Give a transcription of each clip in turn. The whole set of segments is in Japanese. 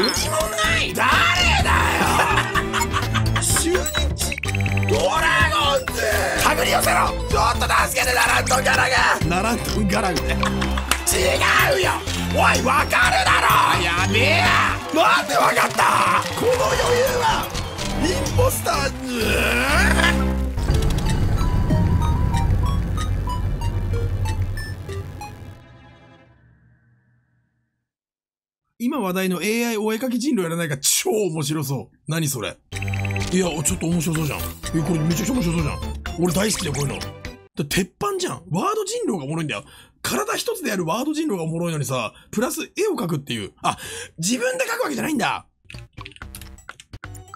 何もない。誰だよ中日ドラゴンズ手繰り寄せろ。ちょっと助けてナラントンガラがナラントンガラが違うよ。おいわかるだろ。やべえや、なんでわかった。この余裕はインポスターズ今話題の AI お絵かき人狼やらないか超面白そう。何それ。いや、ちょっと面白そうじゃん。え、これめちゃくちゃ面白そうじゃん。俺大好きだよ、こういうの。鉄板じゃん。ワード人狼がおもろいんだよ。体一つでやるワード人狼がおもろいのにさ、プラス絵を描くっていう。あ、自分で描くわけじゃないんだ。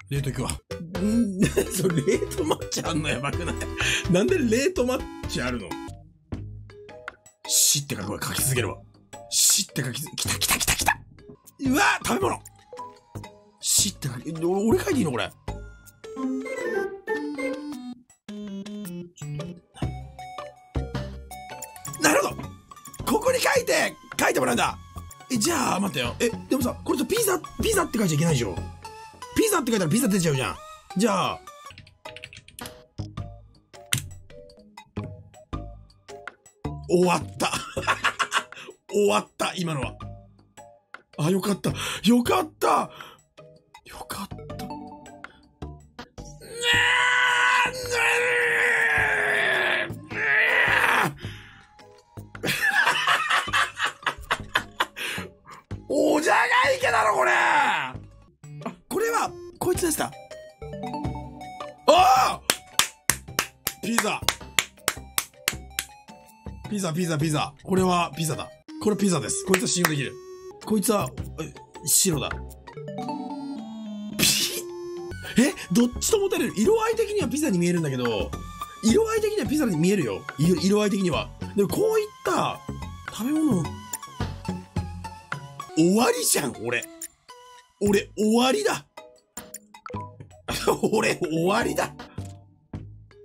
冷凍行くわ。それ冷凍マッチあんのやばくない？なんで冷凍マッチあるの？死って書くわ。書き続けるわ。死って書き続け、きたきたきたきた！うわぁ食べ物！死って書き、俺書いていいのこれ。なるほど！ここに書いてもらうんだ。え、じゃあ、待ってよ。え、でもさ、これとピザって書いちゃいけないでしょ。ピザって書いたらピザ出ちゃうじゃん。じゃあ終わった終わった今のは。あ、よかったよかったよかった。おじゃが池だろこれ。こいつでした。ああ！ピザ。これはピザだ。これピザです。こいつは信用できる。こいつは、白だ。どっちともたれる。色合い的にはピザに見えるんだけど、色合い的にはピザに見えるよ。色合い的には。でもこういった食べ物、終わりじゃん、俺。俺、終わりだ。俺、終わりだ。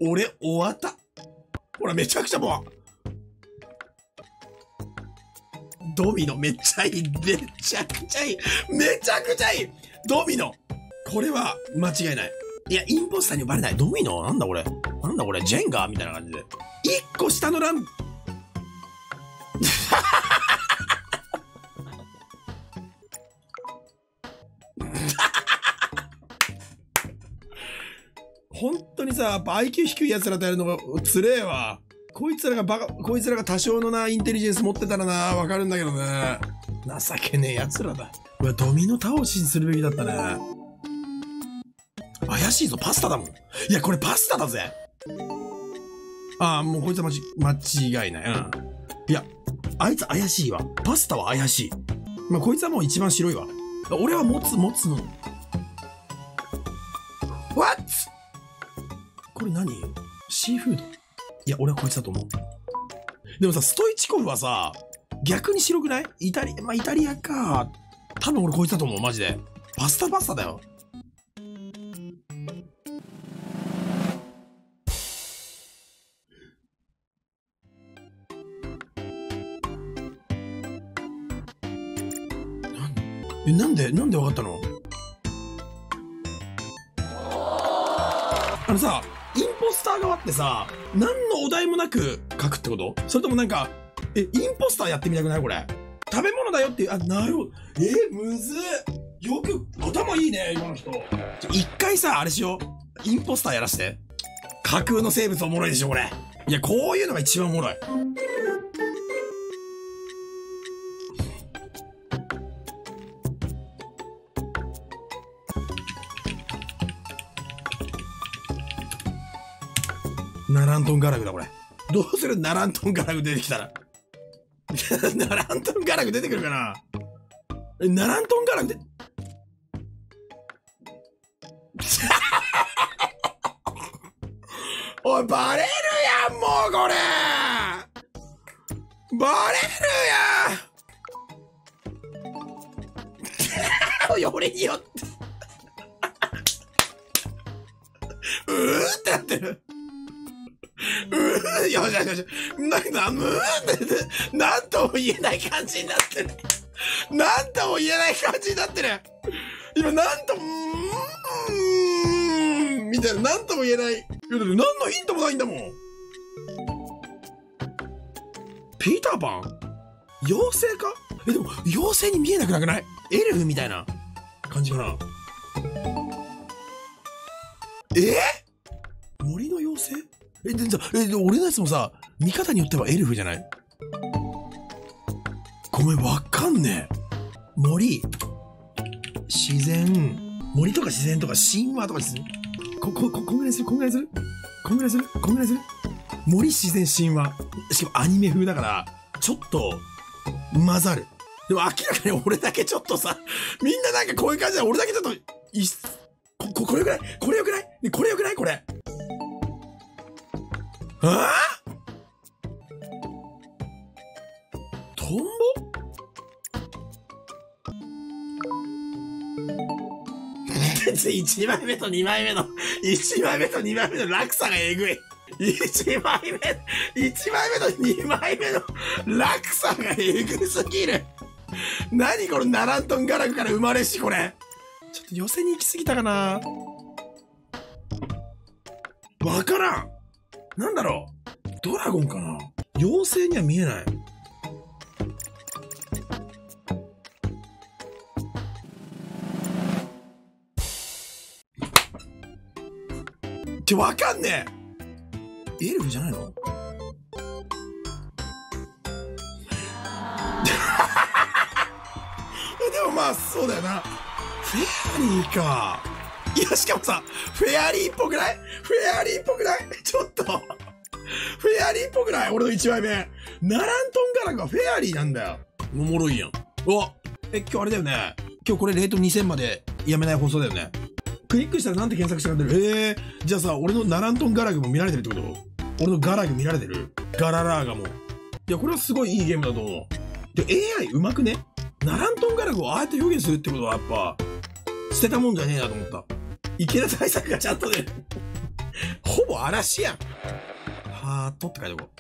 俺、終わった。ほら、めちゃくちゃもう。ドミノ、めっちゃいい。めちゃくちゃいい。めちゃくちゃいい。ドミノ。これは、間違いない。いや、インポスターにバレない。ドミノなんだこれ。なんだこれ。ジェンガーみたいな感じで。一個下のラン。本当にさ、やっぱ IQ 低い奴らとやるのがつれえわ。こいつらが多少のな、インテリジェンス持ってたらな、わかるんだけどね。情けねえ奴らだ。うわ、ドミノ倒しにするべきだったね。怪しいぞ、パスタだもん。いや、これパスタだぜ。ああ、もうこいつは間違いない。うん。いや、あいつ怪しいわ。パスタは怪しい。まあ、こいつはもう一番白いわ。俺は持つの。What？これ何？シーフード？いや、俺はこいつだと思う。でもさ、ストイチコフはさ、逆に白くない？イタリアか。多分俺こいつだと思う、マジで。パスタだよ。なんでわかったの？あのさ、インポスター側ってさ、何のお題もなく書くってこと？それともなんか、インポスターやってみたくない？これ。食べ物だよっていう、あ、なるほど。むずっ。よく、頭いいね、今の人。一回さ、あれしよう。インポスターやらして。架空の生物おもろいでしょ、これ。いや、こういうのが一番おもろい。ナラントンガラグだこれ。どうする？ナラントンガラグ出てきたら。ナラントンガラグ出てくるかな？ナラントンガラグで。おい、バレるやん、もうこれ！バレるやん！俺によって。ってなってる。よしよしよし。なんとも言えない感じになってる。なんとも言えない感じになってる。今なんとみたいな、なんとも言えない。何のヒントもないんだもん。ピーターパン？妖精か？え、でも妖精に見えなくなくない？エルフみたいな感じかな。森の妖精？で俺のやつもさ、見方によってはエルフじゃない？ごめん、わかんねえ。森、自然、森とか自然とか神話とかですね。こんぐらいする、こんぐらいする。森、自然、神話。しかもアニメ風だから、ちょっと、混ざる。でも明らかに俺だけちょっとさ、みんななんかこういう感じで俺だけちょっと、これよくないこれよくないね、これよくないこれ。ああ？トンボ？1枚目と2枚目の、1枚目と2枚目の落差がえぐい。1枚目と2枚目の落差がえぐすぎる。何このナラントンガラクから生まれし、これ。ちょっと寄せに行き過ぎたかな。わからん。なんだろう。ドラゴンかな。妖精には見えない。わかんねえ。エルフじゃないの？でもまあそうだよな。フェアリーか。いや、しかもさ、フェアリーっぽくない？フェアリーっぽくない？ちょっとフェアリーっぽくない？俺の1枚目ナラントンガラクはフェアリーなんだよ。おもろいやん。お、今日あれだよね。今日これレート2000までやめない放送だよね。クリックしたらなんて検索したら出る？じゃあさ、俺のナラントンガラグも見られてるってこと？俺のガラグ見られてる？ガララーガも。いや、これはすごいいいゲームだと思う。で、AI うまくね？ナラントンガラグをああやって表現するってことはやっぱ、捨てたもんじゃねえなと思った。池田対策がちゃんとね、ほぼ嵐やん。ハートって書いておこう。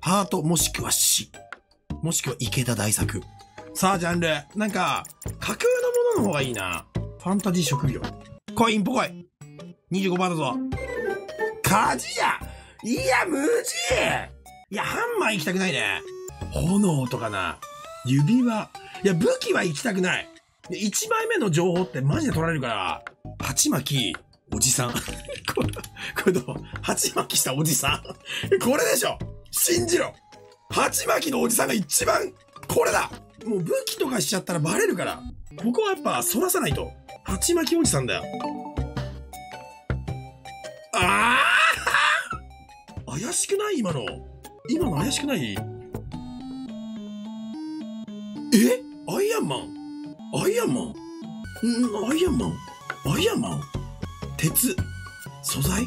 ハートもしくは死。もしくは池田大作。さあ、ジャンル。なんか、架空のものの方がいいな。ファンタジー職業。コインポコイ。25番だぞ。鍛冶屋。いや、無事。いや、ハンマー行きたくないね。炎とかな。指輪。いや、武器は行きたくない。1枚目の情報ってマジで取られるから。鉢巻き、おじさん。これどう？鉢巻きしたおじさん。これでしょ。信じろ。鉢巻きのおじさんが一番、これだ。もう武器とかしちゃったらバレるから。ここはやっぱ反らさないと。鉢巻きおじさんだよ。ああ怪しくない？今の怪しくない？アイアンマン。鉄素材。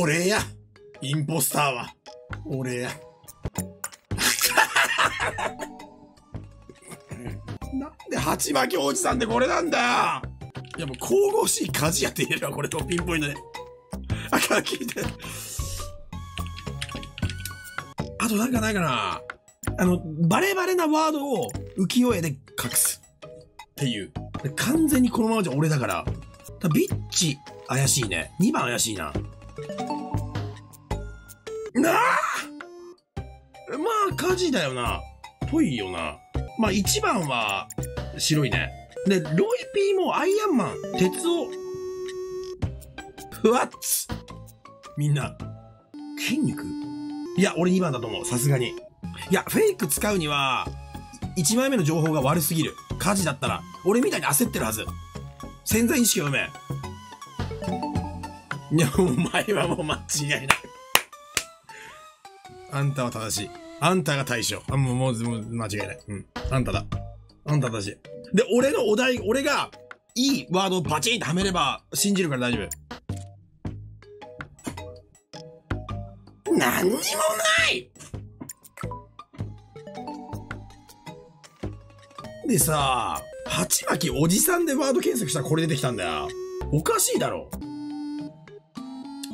俺や。インポスターは俺や。なんで鉢巻きおじさんってこれなんだよ。いや、もう神々しい鍛冶屋って言えるわ、これとピンポイントで。あかん、聞いて。あとなんかないかな。バレバレなワードを浮世絵で隠すっていう。完全にこのままじゃ俺だから。ビッチ怪しいね。2番怪しいな。なあ、まあ火事だよな。ぽいよな。まあ1番は白いね。で、ロイピーもアイアンマン、鉄を、ふわっつ。みんな、筋肉？いや、俺2番だと思う。さすがに。いや、フェイク使うには、1枚目の情報が悪すぎる。火事だったら。俺みたいに焦ってるはず。潜在意識を読め。いや、お前はもう間違いない。あんたは正しい。あんたが大将。もう、間違いない。うん。あんただ。あんた正しい。で、俺のお題、俺が、いいワードをバチンとはめれば、信じるから大丈夫。何にもない!でさ、鉢巻きおじさんでワード検索したらこれ出てきたんだよ。おかしいだろ。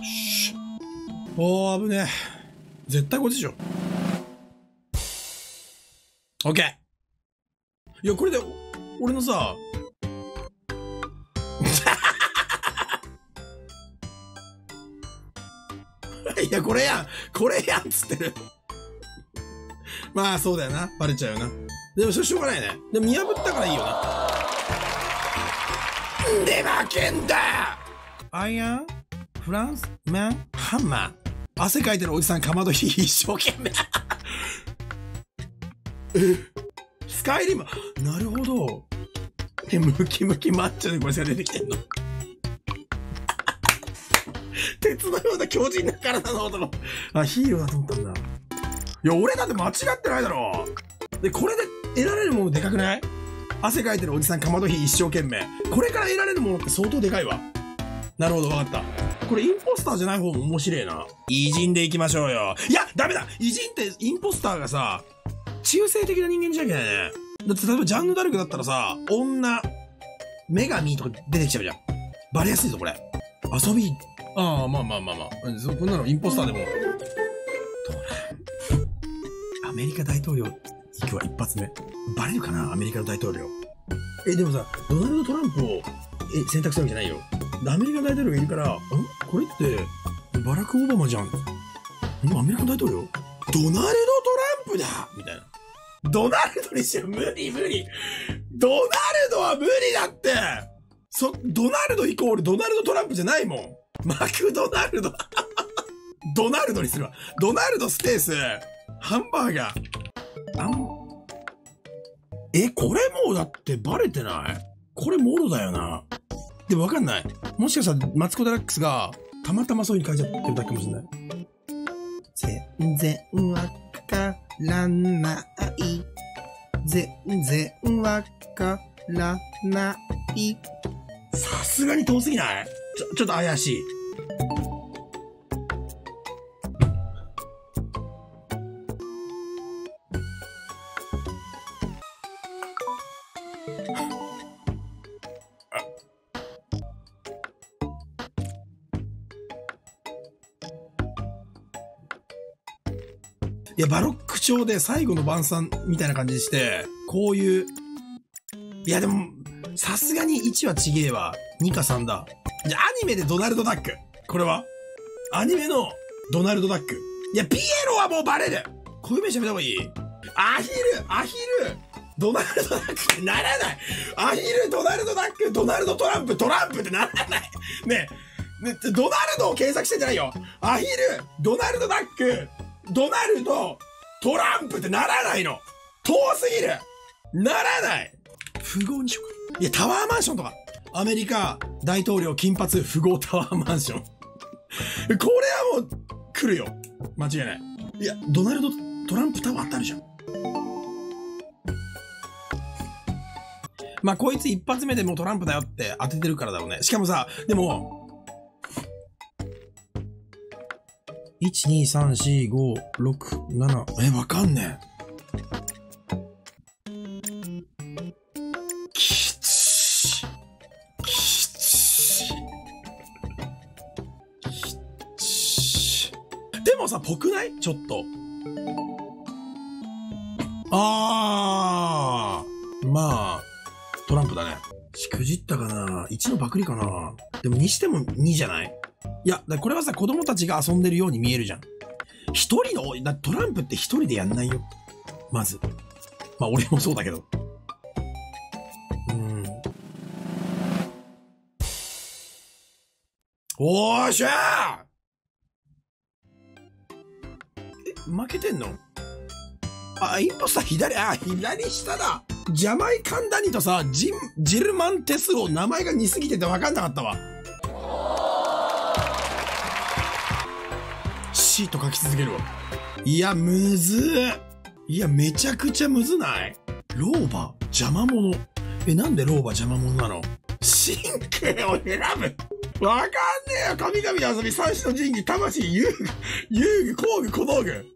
しおー、危ねえ。絶対こっちでしょ。オッケー。いや、これで、俺のさ、いや、これやんこれやんっつってる。まあ、そうだよな。バレちゃうよな。でも、それしょうがないね。でも、見破ったからいいよな。んで負けんだよ。アイアン、フランス、マン、ハンマー。汗かいてるおじさんかまどひ一生懸命スカイリム、なるほど。え、ムキムキマッチョでこれが出てきてんの鉄のような強靭な体の男。あ、ヒーローだと思ったんだ。いや、俺だって間違ってないだろ。で、これで得られるものでかくない？汗かいてるおじさんかまどひ一生懸命。これから得られるものって相当でかいわ。なるほど、わかった。これインポスターじゃない方も面白いな。偉人で行きましょうよ。いや、ダメだ！偉人ってインポスターがさ、中性的な人間じゃいけないね。だって例えばジャンヌ・ダルクだったらさ、女、女神とか出てきちゃうじゃん。バレやすいぞ、これ。遊び、ああ、まあまあまあまあ。こんなのインポスターでも。どうなアメリカ大統領、今日は一発目。バレるかな、アメリカの大統領。え、でもさ、ドナルド・トランプを選択したわけじゃないよ。アメリカ大統領がいるから、んこれって、バラク・オバマじゃん。アメリカ大統領ドナルド・トランプだみたいな。ドナルドにしろ無理無理。ドナルドは無理だってドナルドイコールドナルド・トランプじゃないもん。マクドナルド。ドナルドにするわ。ドナルドスペース、ハンバーガー。え、これもうだってバレてないこれもろだよな。でもわかんない。もしかしたら、マツコ・デラックスが、たまたまそういう風に書いちゃってるだけかもしれない。全然わからない。全然わからない。さすがに遠すぎない？ちょっと怪しい。いや、バロック調で最後の晩餐みたいな感じにして、こういう。いや、でも、さすがに1はちげえわ。2か3だ。じゃあ、アニメでドナルド・ダック。これはアニメのドナルド・ダック。いや、ピエロはもうバレる。こういう名詞やめた方がいい。アヒル、ドナルド・ダックってならない。アヒル、ドナルド・ダック、ドナルド・トランプ、トランプってならない。ね、ドナルドを検索してんじゃないよ。アヒル、ドナルド・ダック、ドナルド、トランプってならないの。遠すぎる。ならない。富豪にしようか。いや、タワーマンションとか。アメリカ、大統領、金髪、富豪、タワーマンション。これはもう、来るよ。間違いない。いや、ドナルド、トランプタワーってあるじゃん。まあ、こいつ一発目でもうトランプだよって当ててるからだろうね。しかもさ、でも、1,2,3,4,5,6,7 わかんねえ。きちでもさ、ぽくない？ちょっと。まあ、トランプだね。しくじったかな。1のパクリかな。でも2しても2じゃない？いや、これはさ、子供たちが遊んでるように見えるじゃん。一人の、トランプって一人でやんないよ。まず。まあ、俺もそうだけど。おーしゃー！え、負けてんの？あ、インポスター左下だ！ジャマイカンダニとさ、ジルマンテスを名前が似すぎてて分かんなかったわ。シート書き続けるわ。いや、むずー。いや、めちゃくちゃむずない？老婆、邪魔者。え、なんで老婆邪魔者なの？神経を選ぶ。わかんねえよ。神々の遊び、三種の神器、魂、遊具、工具、小道具。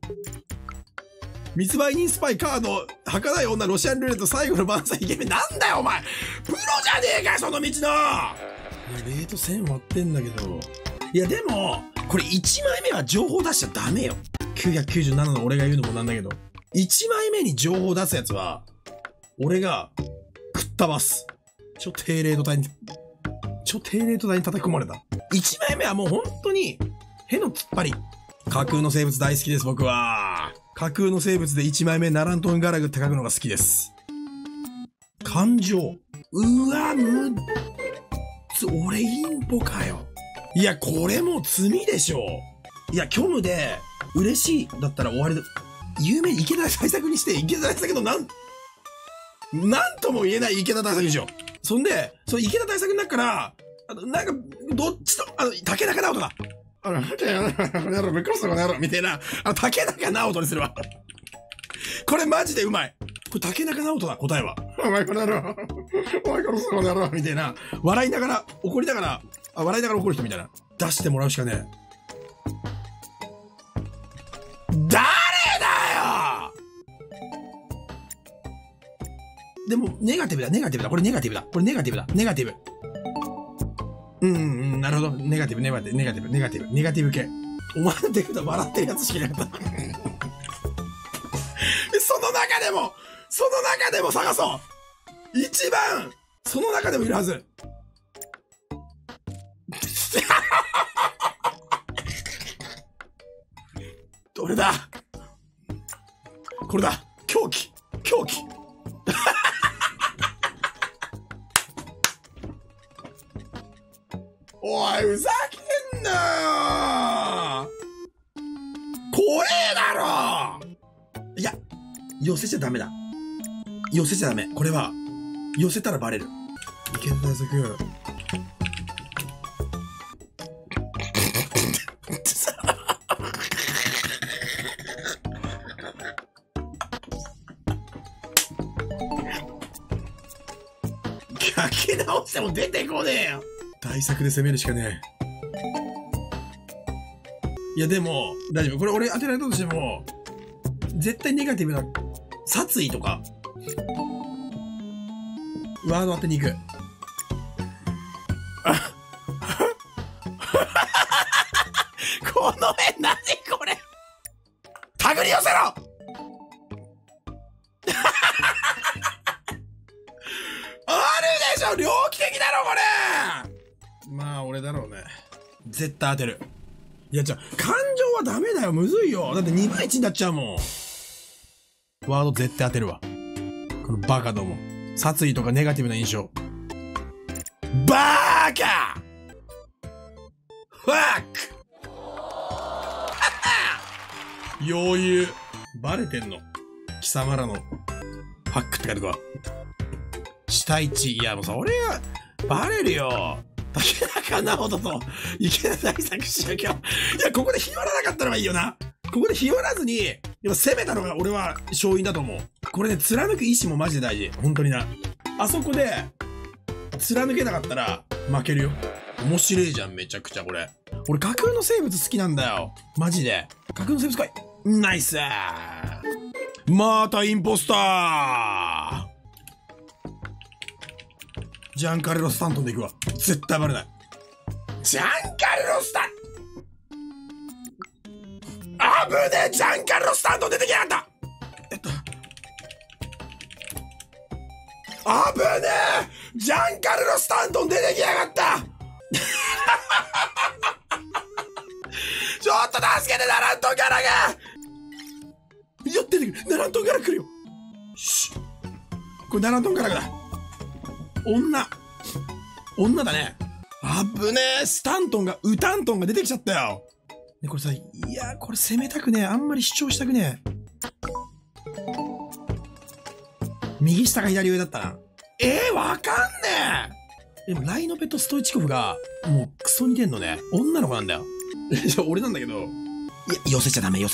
密売人、スパイ、カード、儚い女、ロシアンルーレット、最後の晩餐、イケメン。なんだよ、お前。プロじゃねえか、その道の。いや、レート1000割ってんだけど。いや、でも、これ1枚目は情報出しちゃダメよ。997の俺が言うのもなんだけど、1枚目に情報出すやつは、俺が、くったばす。超低レート体に叩き込まれた。1枚目はもう本当に、へのきっぱり。架空の生物大好きです、僕は。架空の生物で1枚目、ナラントンガラグって書くのが好きです。感情。うわ、俺インポかよ。いや、これもう罪でしょ。いや、虚無で、嬉しいだったら終わりだ。有名、池田大作にして、池田大作のなんとも言えない池田大作でしょ。そんで、その池田大作の中から、なんか、どっちと、竹中直人だ。ぶっ殺すのこの野郎、みたいな、竹中直人にするわ。これマジでうまい。これ竹中直人だ、答えは。お前この野郎、お前殺すのこの野郎、みたいな、笑いながら怒る人みたいな。出してもらうしかねえ。誰だよ！でも、ネガティブだ。なるほど。ネガティブ系。お前の手札笑ってるやつしかいなかった。その中でも探そう！一番、その中でもいるはず。どれだ？これだ！狂気おい、ふざけんなよ！怖えだろ！いや、寄せちゃダメ。これは、寄せたらバレる。池田大作。書き直しても出てこねえよ。大作で攻めるしかねえ。いやでも大丈夫。これ俺当てられたとしても絶対ネガティブな殺意とかワード当てに行く。この絵何これ、手繰り寄せろ。猟奇的だろこれ。まあ俺だろうね、絶対当てる。いやじゃあ感情はダメだよ、むずいよ。だって2倍1になっちゃうもん。ワード絶対当てるわ、このバカども。殺意とかネガティブな印象。バーカファック余裕バレてんの。貴様らのファックって書いてくわ。対一、いやもうそれはバレるよ。竹中直人と池田大作宗教。いやここでひよらなかったのがいいよな。ここでひよらずにやっぱ攻めたのが俺は勝因だと思う。これね、貫く意志もマジで大事、本当にな。あそこで貫けなかったら負けるよ。面白いじゃんめちゃくちゃこれ。俺架空の生物好きなんだよマジで。架空の生物来い。ナイスー。またインポスター。ジャンカルロ・スタントンでいくわ。絶対バレない。ジャンカルロ・スタンあぶねえ。ジャンカルロ・スタントン出てきやがった。あぶねえ。ジャンカルロ・スタントン出てきやがった。ちょっと助けて、ナラントンガラが寄っててくる。ナラントンガラ来るよ。シュッ、これナラントンガラだ。女だね。あぶねえ。スタントンが、ウタントンが出てきちゃったよ。ね、これさ、いや、これ攻めたくねえ。あんまり主張したくねえ。右下か左上だったな。わかんねえ。でも、ライノベとストイチコフが、もう、クソ似てんのね。女の子なんだよ。俺なんだけど。いや、寄せちゃダメ。ね、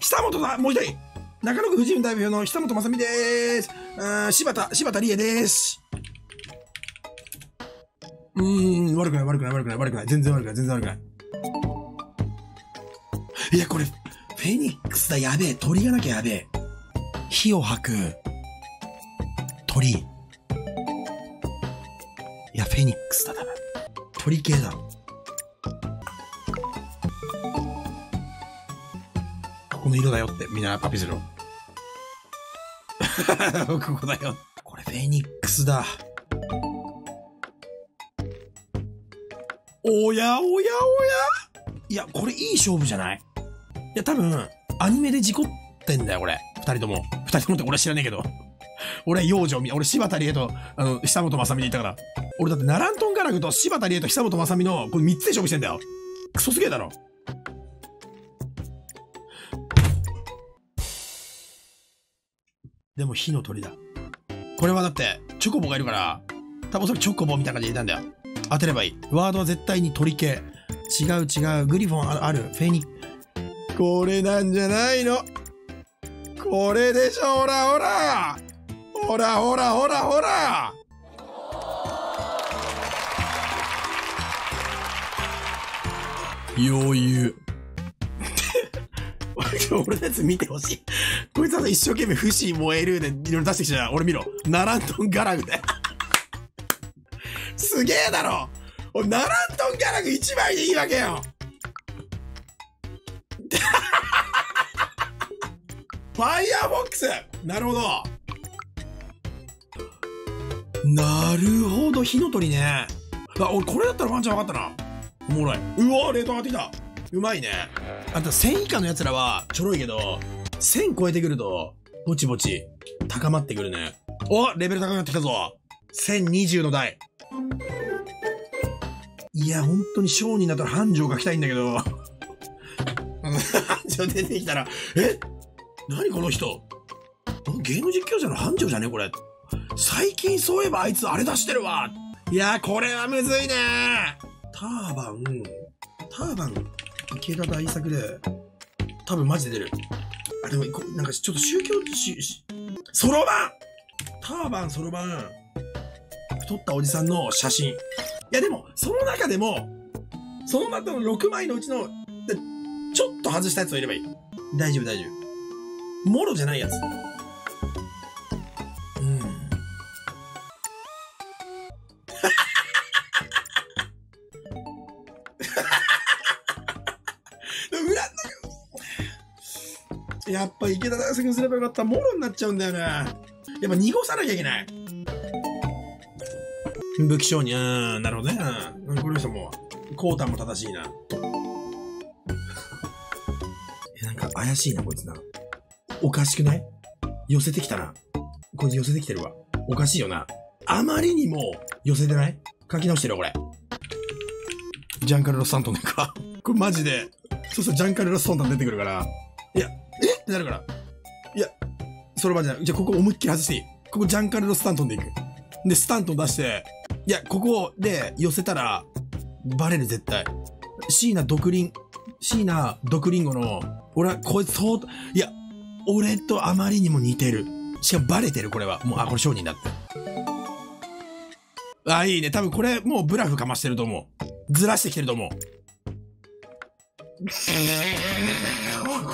久本だ、もう一人。中野区婦人代表の久本雅美でーす。柴田理恵でーす。悪くない。全然悪くない。いや、これ、フェニックスだ、やべえ。鳥がなきゃやべえ。火を吐く、鳥。いや、フェニックスだ、多分。鳥系だ。ここの色だよって、みんなパピするよ。ここだよ。これ、フェニックスだ。おやおやおや。いや、これいい勝負じゃない？いや、多分、アニメで事故ってんだよ、これ。二人とも。二人ともって俺知らねえけど。俺、幼女、俺、柴田理恵と、久本雅美でいたから。俺だって、ナラントンカラグと柴田理恵と久本雅美の、これ三つで勝負してんだよ。クソすげえだろ。でも、火の鳥だ。これはだって、チョコボがいるから、多分それチョコボみたいな感じでいたんだよ。当てればいい。ワードは絶対に鳥系。違う違う。グリフォンある。フェニック。これなんじゃないの？これでしょ。ほらほらほらほらほらほら。余裕。俺のやつ見てほしい。こいつは一生懸命「フシ燃える」でいろいろ出してきたじゃん。俺見ろ。ナラントンガラグで。すげえだろ。おナラントンギャラク1枚でいいわけよ。ファイヤーボックス。なるほどなるほど。火の鳥ね。あ、俺これだったらワンチャン分かったな。おもろい。うわー、レート上がってきた。うまいね。あと1000以下のやつらはちょろいけど、1000超えてくるとぼちぼち高まってくるね。お、レベル高くなってきたぞ。1020の台。いや、本当に商人だったら繁盛が来たいんだけど。繁盛出てきたら、え？何この人？ゲーム実況者の繁盛じゃねこれ。最近そういえばあいつあれ出してるわ。いやー、これはむずいねー。ターバン、池田大作で、多分マジで出る。あ、でも、なんかちょっと宗教、そろばん！ターバン、そろばん。撮ったおじさんの写真。いやでも、その中でも、その中の6枚のうちの、ちょっと外したやつを入ればいい。大丈夫、大丈夫。もろじゃないやつ。うん。やっぱ池田大輔にすればよかった。もろになっちゃうんだよね。やっぱ濁さなきゃいけない。武器商人。なるほどね。この人も、コータも正しいな。なんか怪しいな、こいつな。おかしくない？寄せてきたな。こいつ寄せてきてるわ。おかしいよな。あまりにも、寄せてない？書き直してるよ、これ。ジャンカルロスサントンなんか。これマジで。そうそう、ジャンカルロスサントン出てくるから。いや、え？ってなるから。いや、それまでじゃない。じゃあ、ここ思いっきり外していい。ここジャンカルロスサントンでいく。で、スタントン出して、いや、ここで寄せたら、バレる絶対。椎名毒リンゴの、俺はこいつ相当、いや、俺とあまりにも似てる。しかもバレてる、これは。もう、あ、これ商人だって。あ、いいね。多分これ、もうブラフかましてると思う。ずらしてきてると思う。そう、こ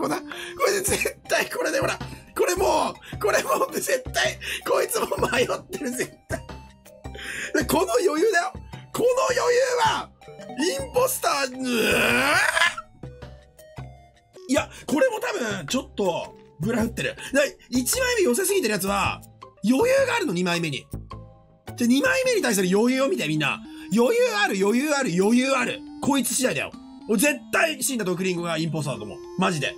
こだ。これで絶対、これでほら、これもう絶対、こいつも迷ってる、絶対。この余裕だよ。この余裕は、インポスター、いや、これも多分、ちょっと、ブラ振ってる。1枚目寄せすぎてるやつは、余裕があるの、2枚目に。じゃ、2枚目に対する余裕を見て、みんな。余裕ある、余裕ある、余裕ある。こいつ次第だよ。俺絶対、死んだ毒リンゴがインポスターだと思う。マジで。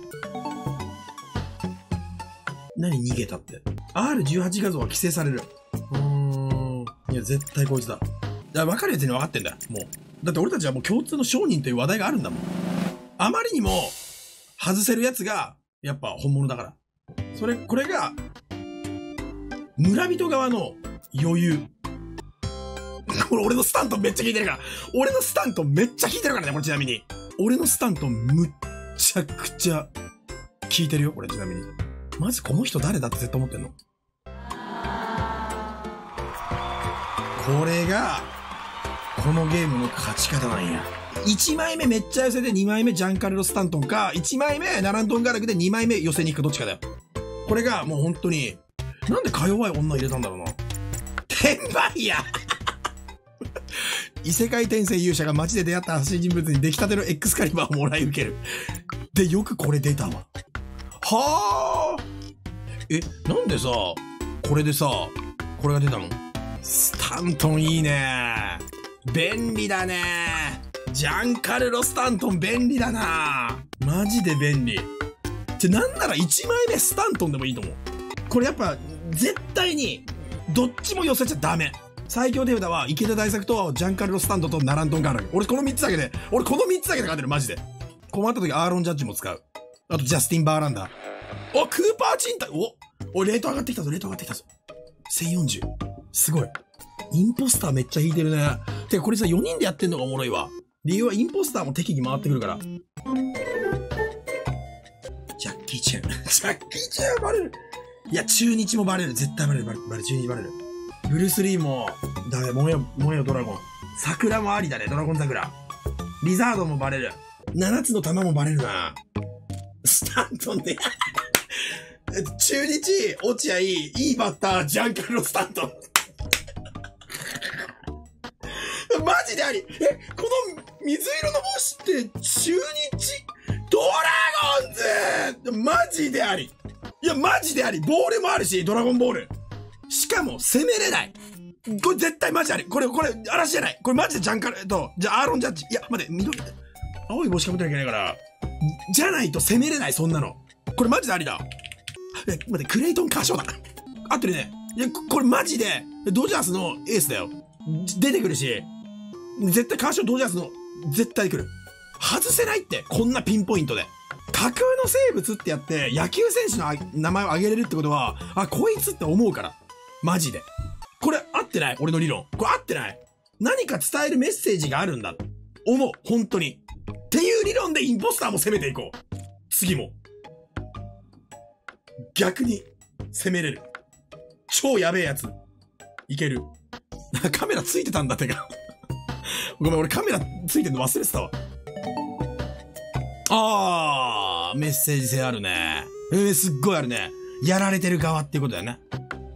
何逃げたって。R18 画像は規制される。いや、絶対こいつだ。いや、分かるやつに分かってんだよ。もう。だって俺たちはもう共通の商人という話題があるんだもん。あまりにも、外せるやつが、やっぱ本物だから。これが、村人側の余裕。俺のスタントンめっちゃ効いてるから。俺のスタントンめっちゃ効いてるからね、これちなみに。俺のスタントンむっちゃくちゃ効いてるよ、これちなみに。まずこの人誰だって絶対思ってんの。これが、このゲームの勝ち方なんや。1枚目めっちゃ寄せで2枚目ジャンカルロ・スタントンか、1枚目ナラントンガラクで2枚目寄せに行くかどっちかだよ。これがもう本当に、なんでか弱い女入れたんだろうな。転売や異世界転生勇者が街で出会った発信人物に出来たてのエックスカリバーをもらい受ける。で、よくこれ出たわ。はあ。え、なんでさ、これでさ、これが出たの？スタントンいいね。便利だね。ジャンカルロ・スタントン便利だな。マジで便利。ってなんなら1枚目スタントンでもいいと思う。これやっぱ、絶対に、どっちも寄せちゃダメ。最強手札は池田大作とジャンカルロ・スタントンとナラントンガーラク。俺この3つだけで勝てる、マジで。困った時アーロン・ジャッジも使う。あとジャスティン・バーランダー。お、クーパー賃貸、おい、レート上がってきたぞ、1040。すごい。インポスターめっちゃ引いてるね。てかこれさ、4人でやってんのがおもろいわ。理由はインポスターも適宜回ってくるから。ジャッキー・チェン。ジャッキー・チェンバレる。いや、中日もバレる。絶対バレる。中日バレる。ブルース・リーも、ダメ、燃えよドラゴン。桜もありだね、ドラゴン桜。リザードもバレる。7つの玉もバレるな。スタントンで。中日、落合、いいバッター、ジャンカルロ・スタントン。マジであり。え、この水色の星って、中日、ドラゴンズ！マジであり。いや、マジであり。ボールもあるし、ドラゴンボール。しかも、攻めれない。これ絶対マジあり。これ、嵐じゃない。これマジでジャンカル、じゃあアーロン・ジャッジ。いや、待って、緑、青い帽子かぶってなきゃいけないから。じゃないと攻めれない、そんなの。これマジでありだ。え、待って、クレイトン・カーショーだ。合ってるね。いや、これマジで、ドジャースのエースだよ。出てくるし、絶対カーショー、ドジャースの、絶対来る。外せないって、こんなピンポイントで。架空の生物ってやって、野球選手の名前を挙げれるってことは、あ、こいつって思うから。マジで。これ合ってない俺の理論。これ合ってない何か伝えるメッセージがあるんだ。思う。本当に。っていう理論でインポスターも攻めていこう。次も。逆に、攻めれる。超やべえやつ。いける。カメラついてたんだってか。ごめん、俺カメラついてんの忘れてたわ。あー、メッセージ性あるね。すっごいあるね。やられてる側っていうことだよね。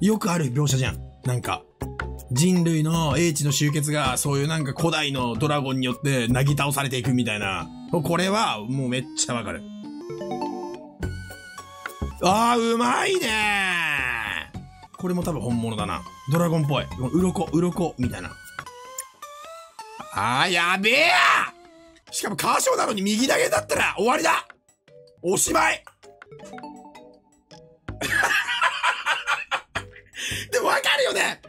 よくある描写じゃん。なんか、人類の英知の集結が、そういうなんか古代のドラゴンによって、なぎ倒されていくみたいな。これは、もうめっちゃわかる。あー、うまいねー。これも多分本物だな。ドラゴンっぽい。鱗みたいな。あー、やべえやしかも、カーショーなのに右投げだったら終わりだおしまいでもわかるよね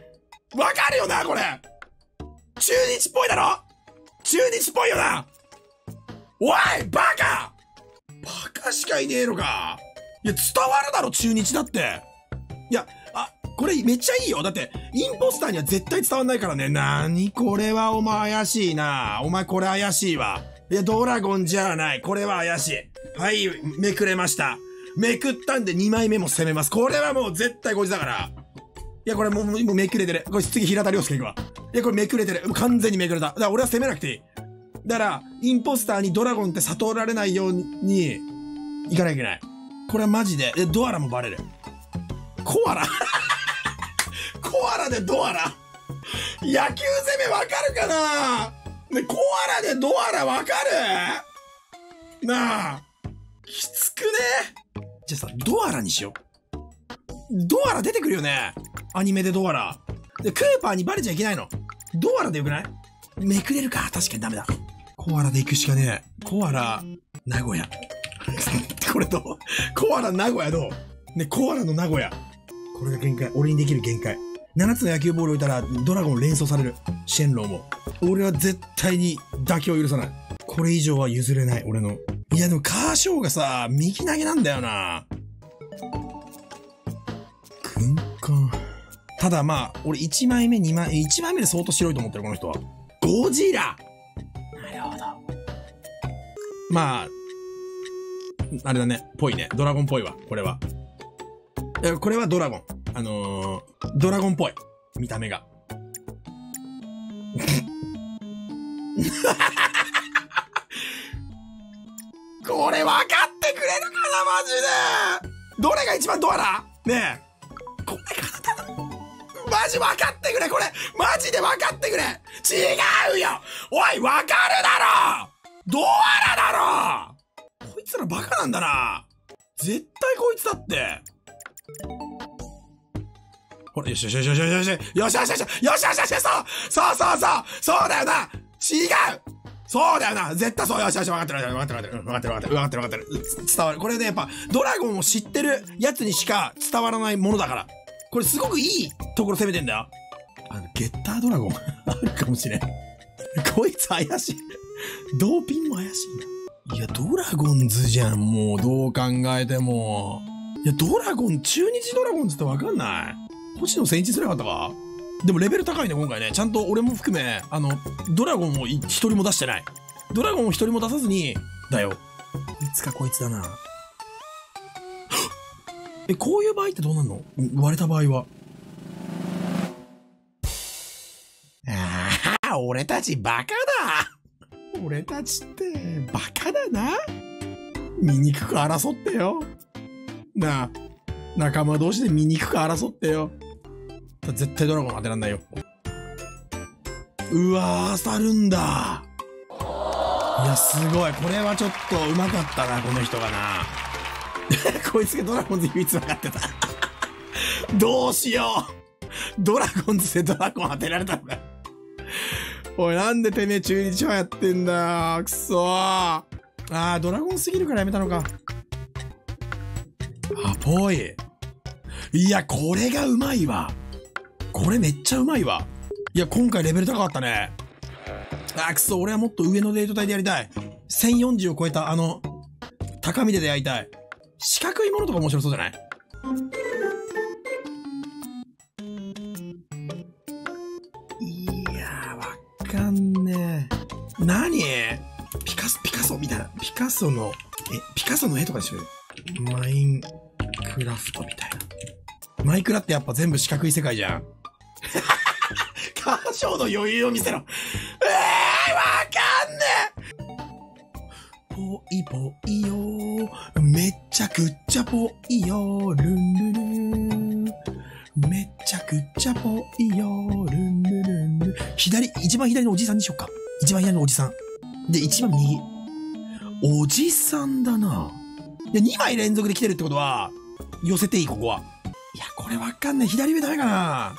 わかるよな、これ中日っぽいだろ中日っぽいよなおいバカバカしかいねえのかいや、伝わるだろ、中日だっていや、あ、これめっちゃいいよだって、インポスターには絶対伝わんないからね。なにこれはお前怪しいなお前これ怪しいわ。いや、ドラゴンじゃない。これは怪しい。はい、めくれました。めくったんで2枚目も攻めます。これはもう絶対こいつだから。いや、これもうめくれてる。これ次平田良介いくわ。いや、これめくれてる。もう完全にめくれた。だから俺は攻めなくていい。だから、インポスターにドラゴンって悟られないように、いかなきゃいけない。これはマジで。で、ドアラもバレる。コアラコアラでドアラ野球攻めわかるかなコアラでドアラわかるなあきつくねじゃあさ、ドアラにしよう。ドアラ出てくるよねアニメでドアラ。で、クーパーにバレちゃいけないの。ドアラでよくないめくれるか確かにダメだ。コアラで行くしかねえ。コアラ、名古屋。これどうコアラ、名古屋どうね、コアラの名古屋。これが限界。俺にできる限界。7つの野球ボールを置いたらドラゴン連想される。シェンローも。俺は絶対に妥協を許さない。これ以上は譲れない、俺の。いやでもカーショーがさ、右投げなんだよな。軍艦。ただまあ、俺1枚目、2枚目、1枚目で相当白いと思ってる、この人は。ゴジラ！なるほど。まあ、あれだね。ぽいね。ドラゴンぽいわ、これは。これはドラゴン。ドラゴンっぽい。見た目が。これ分かってくれるかなマジで。どれが一番ドアだねえ、これかな。マジ分かってくれ、これマジで分かってくれ。違うよおい、分かるだろ、ドアラだろ。こいつらバカなんだな、絶対こいつだって。ほら、よしよしよしよしよしよしよしよしよしよしよしよしよしよしよし、そうそうそうそうだよな、違う、そうだよな、絶対そう。よしよし、分かってる分かってる分かってる分かってる分かってる分かってる、伝わる。これね、やっぱドラゴンを知ってるやつにしか伝わらないものだから、これすごくいいところ攻めてんだよ。ゲッタードラゴンあるかもしれん。こいつ怪しい、ドーピンも怪しいな。いや、ドラゴンズじゃん、もうどう考えても。いや、ドラゴン、中日ドラゴンズって分かんない。星野千一すればよかったか。でもレベル高いね、今回ね。ちゃんと俺も含め、ドラゴンを一人も出してない。ドラゴンを一人も出さずに、だよ。いつかこいつだな。え、こういう場合ってどうなんの？割れた場合は。ああ、俺たちバカだ。俺たちって、バカだな。醜く争ってよ。なあ、仲間同士で醜く争ってよ。絶対ドラゴン当てらんないよ。うわー、当たるんだ。いや、すごい。これはちょっとうまかったな、この人がな。こいつがドラゴンズ唯一分かってた。どうしよう。ドラゴンズでドラゴン当てられたのか。おい、なんでてめえ中日派やってんだよ。くそー。あー、ドラゴンすぎるからやめたのか。あ、ぽい。いや、これがうまいわ。これめっちゃうまいわ。いや、今回レベル高かったね。あ、くそ、俺はもっと上のレート帯でやりたい。1040を超えた、高みで出会いたい。四角いものとか面白そうじゃない？いやー、わかんねえ。何？ピカソみたいな。ピカソの絵とかにしようよ。マインクラフトみたいな。マイクラってやっぱ全部四角い世界じゃん。カーショーの余裕を見せろ。わかんねえ。ぽいぽいよー、めっちゃくっちゃぽいよー、ルンルルン、めっちゃくっちゃぽいよー、ルンルルン。一番左のおじさんにしよっか。一番左のおじさんで、一番右おじさんだな。いや、2枚連続で来てるってことは寄せていい、ここは。いや、これわかんない。左上ダメかな。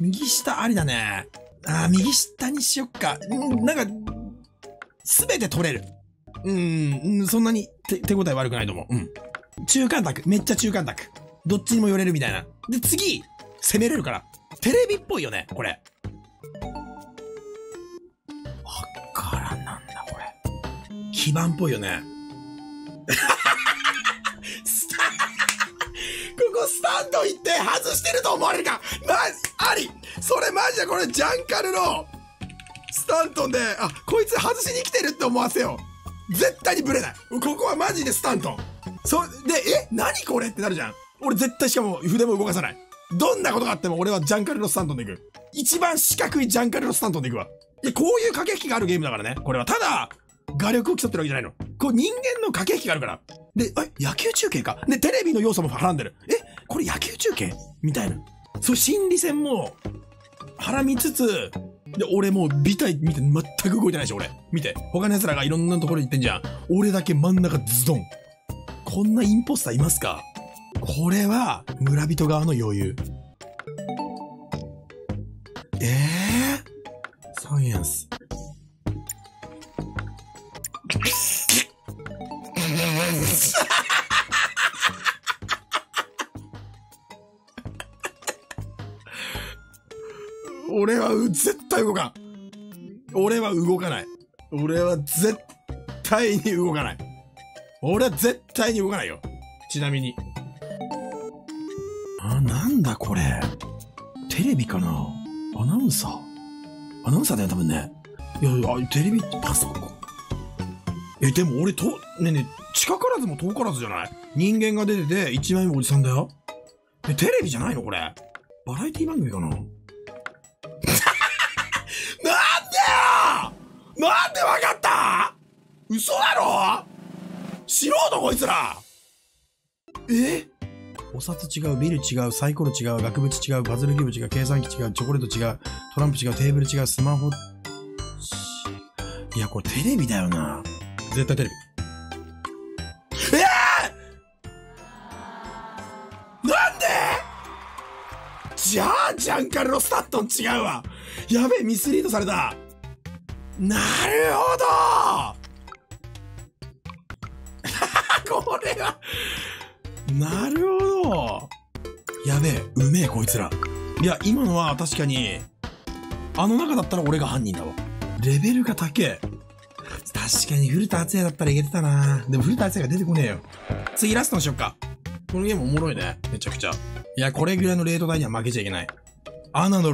右下ありだね。ああ、右下にしよっか。なんか、すべて取れる。そんなに手応え悪くないと思う。中間択。めっちゃ中間択。どっちにも寄れるみたいな。で、次、攻めれるから。テレビっぽいよね、これ。わからん、なんだこれ。基盤っぽいよね。スタンド行って外してると思われるか。マジあり、それマジだ。これジャンカルのスタントンで、あ、こいつ外しに来てるって思わせよう。絶対にブレない。ここはマジでスタントン。それで、え、何これってなるじゃん。俺絶対、しかも筆も動かさない。どんなことがあっても俺はジャンカルのスタントンで行く。一番四角いジャンカルのスタントンで行くわ。いや、こういう駆け引きがあるゲームだからね、これは。ただ画力を競ってるわけじゃないの。こう、人間の駆け引きがあるから。で、え、野球中継か。で、テレビの要素もはらんでる。え、これ野球中継みたいな。そう、心理戦も、はらみつつ、で、俺もう、美体見て、全く動いてないし、俺。見て。他の奴らがいろんなところに行ってんじゃん。俺だけ真ん中ズドン。こんなインポスターいますか？これは、村人側の余裕。サイエンス。俺は絶対動かん。俺は動かない。俺は絶対に動かない。俺は絶対に動かないよ。ちなみに。あ、なんだこれ。テレビかな？アナウンサー？アナウンサーだよ、多分ね。いや、テレビ、パソコン。え、でも俺ね、近からずも遠からずじゃない？人間が出てて、一枚目おじさんだよ。え、テレビじゃないのこれ。バラエティ番組かな？なんでよ！なんでわかった？嘘だろ？素人こいつら。え？お札違う、ビル違う、サイコロ違う、額縁違う、パズルゲーム違う、計算機違う、チョコレート違う、トランプ違う、テーブル違う、スマホ。いや、これテレビだよな。絶対テレビ。なんで？じゃあ、ジャンカルロ・スタットン違うわ。やべえ、ミスリードされた。なるほどこれはなるほど。やべえ、うめえ、こいつら。いや、今のは確かに、あの中だったら俺が犯人だわ。レベルが高え。確かに古田敦也だったらいけてたな。でも古田敦也が出てこねえよ。次ラストにしよっか。このゲームおもろいね。めちゃくちゃ。いや、これぐらいのレート代には負けちゃいけない。アナの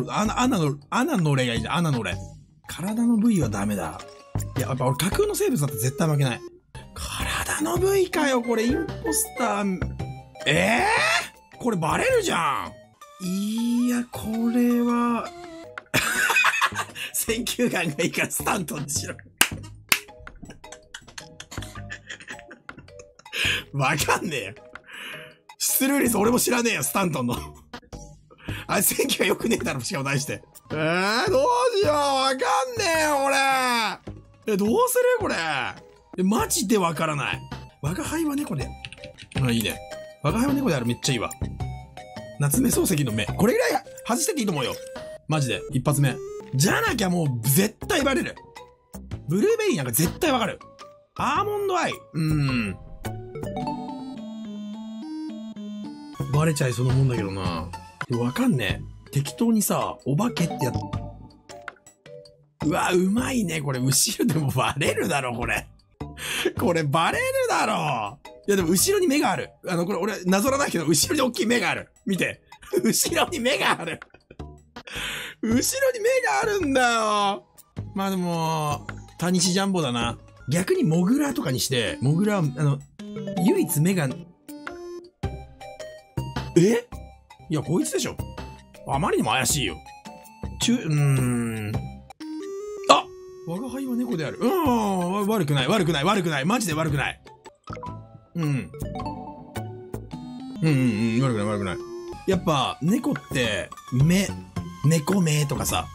俺がいいじゃん。アナの俺。体の部位はダメだ。いや、やっぱ俺架空の生物だって絶対負けない。体の部位かよ、これインポスター。これバレるじゃん。いや、これは。選球眼がいいからスタントにしろ。わかんねえよ。出塁率俺も知らねえよ、スタントンの。あれ、選球が良くねえだろ、しかも題して。どうしよう、わかんねえよ、俺。どうするこれ。マジでわからない。我輩は猫で。いいね。我輩は猫である、めっちゃいいわ。夏目漱石の目。これぐらい外してていいと思うよ。マジで、一発目。じゃなきゃもう、絶対バレる。ブルーベリーなんか絶対わかる。アーモンドアイ。バレちゃいそうなもんだけどな。わかんねえ。適当にさ、お化けってやっ。うわ、うまいね。これ、後ろでもバレるだろ、これ。これ、バレるだろ。いや、でも、後ろに目がある。これ、俺、なぞらないけど、後ろに大きい目がある。見て。後ろに目がある。後ろに目があるんだよ。まあでも、タニシジャンボだな。逆に、モグラとかにして、モグラ、唯一目が、いや、こいつでしょ。あまりにも怪しいよ。あ、我が輩は猫である。悪くない、悪くない、悪くない。マジで悪くない。悪くない、悪くない。やっぱ、猫って、猫目とかさ。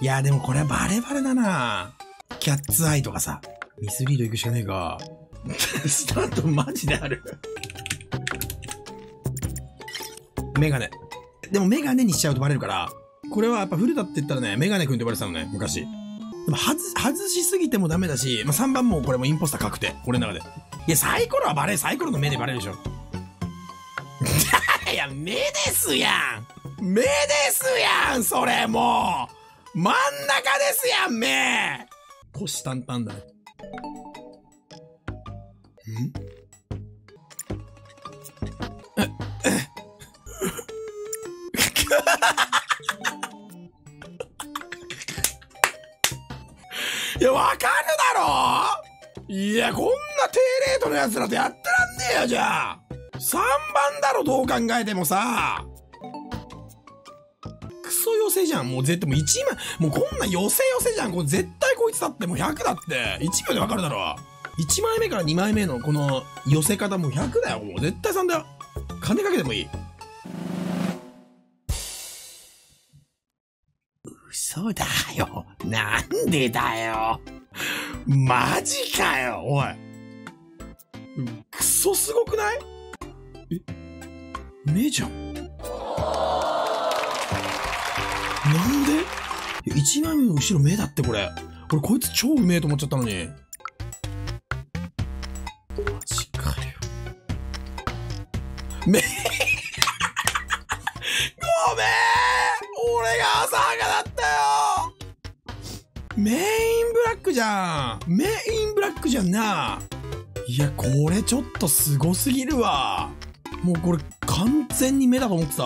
いや、でもこれはバレバレだな。キャッツアイとかさ。ミスリード行くしかねえか。スタートマジである。メガネ。でもメガネにしちゃうとバレるから、これはやっぱ古田って言ったらね、メガネくんって呼ばれてたのね、昔。でも外しすぎてもダメだし、まあ、3番もこれもインポスター確定、俺の中で。いや、サイコロはバレる、サイコロの目でバレるでしょ。いや、目ですやん。目ですやん、それもう。真ん中ですやん、目。虎視眈々だね。いや、わかるだろ。いや、こんな低レートのやつらとやってらんねえよ、じゃあ。3番だろ、どう考えてもさ。クソ寄せじゃん、もう絶対、もう1万、もうこんな寄せじゃん、これ絶対こいつだって、もう100だって、1秒でわかるだろ。1枚目から2枚目のこの寄せ方、もう100だよ、もう絶対3だよ。金かけてもいい。嘘だよ。なんでだよ。マジかよ、おい。クソすごくない？目じゃん。なんで？一枚目の後ろ目だって、これ。俺、こいつ超うめえと思っちゃったのに。マジかよ。目ごめん、俺が浅はかだったよ。メインブラックじゃん。メインブラックじゃんな。いや、これちょっとすごすぎるわ。もうこれ完全に目だと思ってた。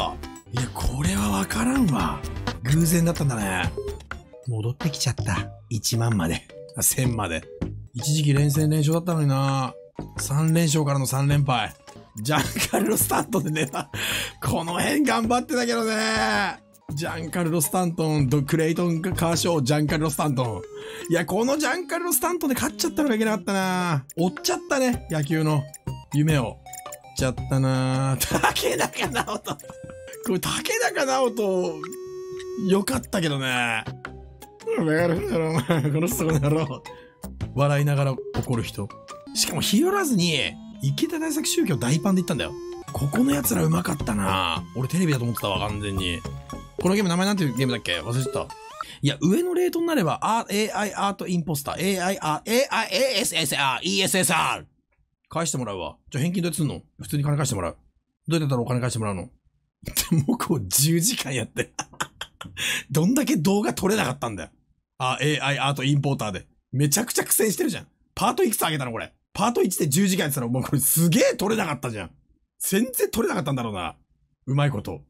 いや、これはわからんわ。偶然だったんだね。戻ってきちゃった。1万まで。1000まで。一時期連戦連勝だったのにな。3連勝からの3連敗。ジャンカルロ・スタットでね、この辺頑張ってたけどね。ジャンカルロ・スタントンとクレイトン・カーショー、ジャンカルロ・スタントン。いや、このジャンカルロ・スタントンで勝っちゃったのがいけなかったな。追っちゃったね、野球の夢を。追っちゃったな。竹中直人。これ竹中直人、よかったけどね。わかるだろ、お前。この人この野郎。笑いながら怒る人。しかも、ひよらずに、池田大作宗教大パンで行ったんだよ。ここの奴らうまかったな。俺テレビだと思ってたわ、完全に。このゲーム名前なんていうゲームだっけ？忘れちゃった。いや、上のレートになれば、AI アートインポスター、AISSR、ESSR。返してもらうわ。じゃあ返金どうやってすんの？普通に金返してもらう。どうやったらお金返してもらうの？もうこう10時間やって。どんだけ動画撮れなかったんだよ。AI アートインポーターで。めちゃくちゃ苦戦してるじゃん。パートいくつ上げたのこれ。パート1で10時間やってたら、もうこれすげえ撮れなかったじゃん。全然撮れなかったんだろうな。うまいこと。